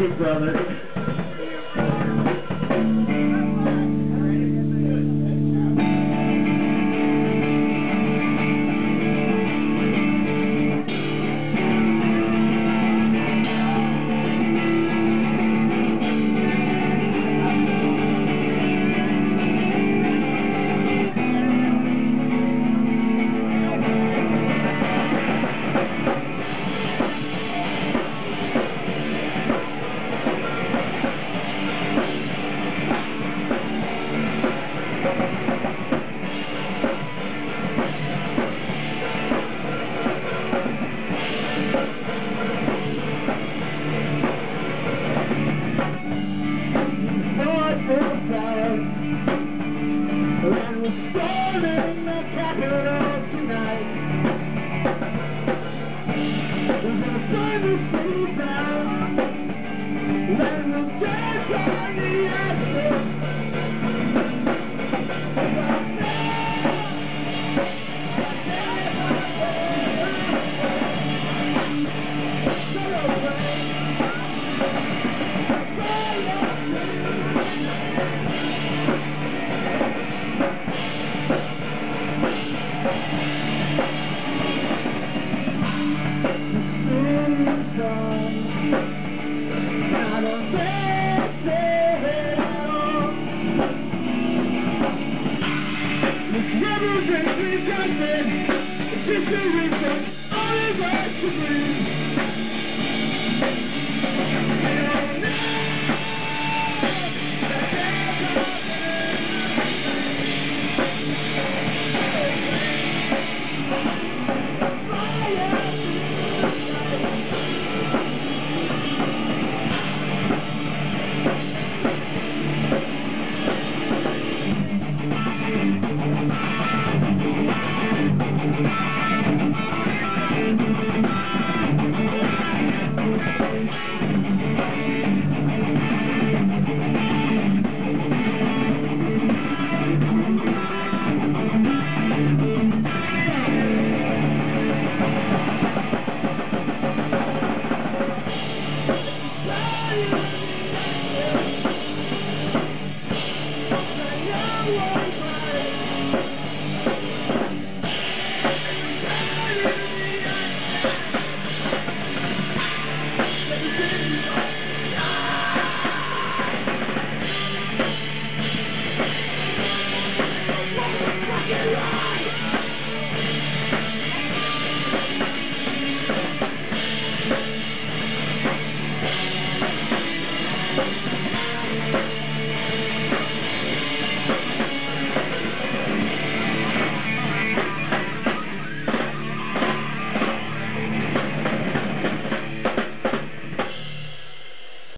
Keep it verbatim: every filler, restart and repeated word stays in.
Big Brother.